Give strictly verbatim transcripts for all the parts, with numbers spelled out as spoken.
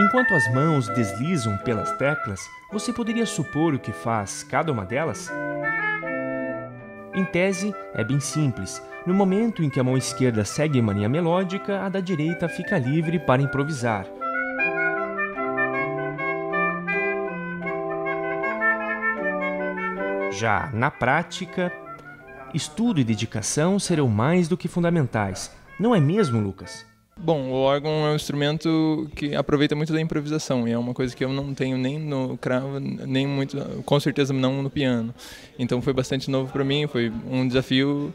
Enquanto as mãos deslizam pelas teclas, você poderia supor o que faz cada uma delas? Em tese, é bem simples. No momento em que a mão esquerda segue em mania melódica, a da direita fica livre para improvisar. Já na prática, estudo e dedicação serão mais do que fundamentais. Não é mesmo, Lucas? Bom, o órgão é um instrumento que aproveita muito da improvisação e é uma coisa que eu não tenho nem no cravo, nem muito, com certeza não no piano. Então foi bastante novo para mim, foi um desafio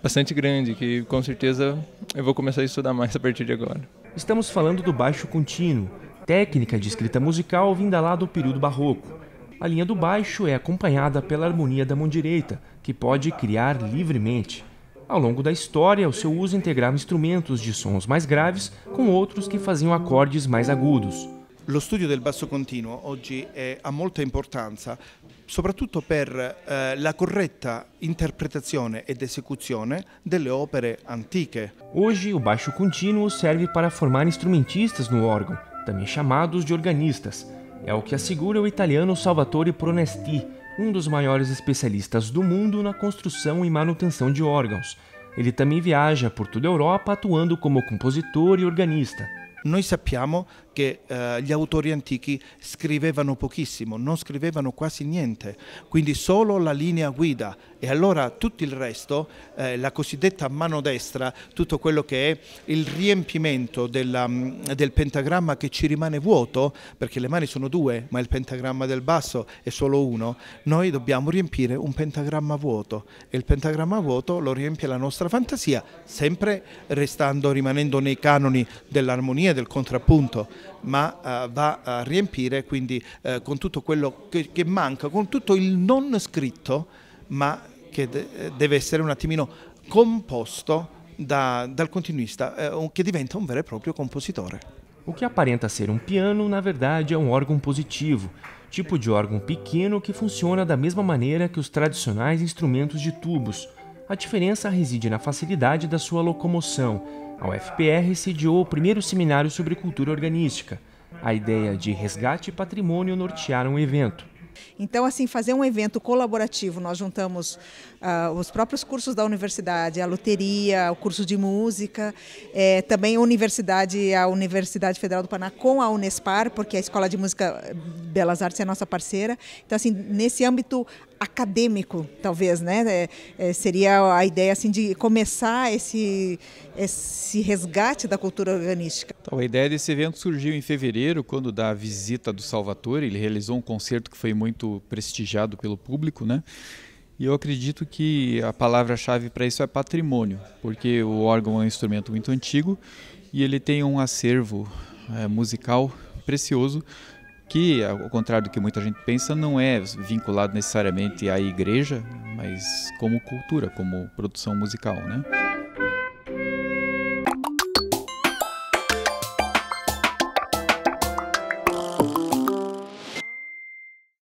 bastante grande que com certeza eu vou começar a estudar mais a partir de agora. Estamos falando do baixo contínuo, técnica de escrita musical vinda lá do período barroco. A linha do baixo é acompanhada pela harmonia da mão direita, que pode criar livremente. Ao longo da história, o seu uso integrava instrumentos de sons mais graves com outros que faziam acordes mais agudos. Lo studio del basso continuo oggi è, ha molta importanza, soprattutto per eh, la corretta interpretazione ed esecuzione delle opere antiche. Hoje, o baixo contínuo serve para formar instrumentistas no órgão, também chamados de organistas. É o que assegura o italiano Salvatore Pronesti, um dos maiores especialistas do mundo na construção e manutenção de órgãos. Ele também viaja por toda a Europa atuando como compositor e organista. Nós sappiamo que uh, gli autori antichi scrivevano pochissimo, non scrivevano quasi niente, quindi solo la linea guida e allora tutto il resto, eh, la cosiddetta mano destra, tutto quello che è il riempimento della, del pentagramma che ci rimane vuoto, perché le mani sono due, ma il pentagramma del basso è solo uno, noi dobbiamo riempire un pentagramma vuoto e il pentagramma vuoto lo riempie la nostra fantasia, sempre restando, rimanendo nei canoni dell'armonia del contrappunto, ma uh, va a riempire quindi uh, con tutto quello che, che manca, con tutto il non scritto, ma che de deve essere un attimino composto da, dal continuista, uh, che diventa un vero e proprio compositore. O que aparenta ser um piano, na verdade, é um órgão positivo, tipo de órgão pequeno que funciona da mesma maneira que os tradicionais instrumentos de tubos. A diferença reside na facilidade da sua locomoção. A U F P R sediou o primeiro seminário sobre cultura organística. A ideia de resgate e patrimônio nortearam o evento. Então, assim, fazer um evento colaborativo, nós juntamos uh, os próprios cursos da universidade, a loteria, o curso de música, eh, também a universidade, a Universidade Federal do Paraná com a Unespar, porque a Escola de Música Belas Artes é a nossa parceira. Então, assim, nesse âmbito acadêmico, talvez, né, é, é, seria a ideia assim de começar esse, esse resgate da cultura organística. Então, a ideia desse evento surgiu em fevereiro, quando da visita do Salvatore, ele realizou um concerto que foi muito prestigiado pelo público, né? E eu acredito que a palavra-chave para isso é patrimônio, porque o órgão é um instrumento muito antigo e ele tem um acervo é, musical precioso, que, ao contrário do que muita gente pensa, não é vinculado necessariamente à igreja, mas como cultura, como produção musical, né?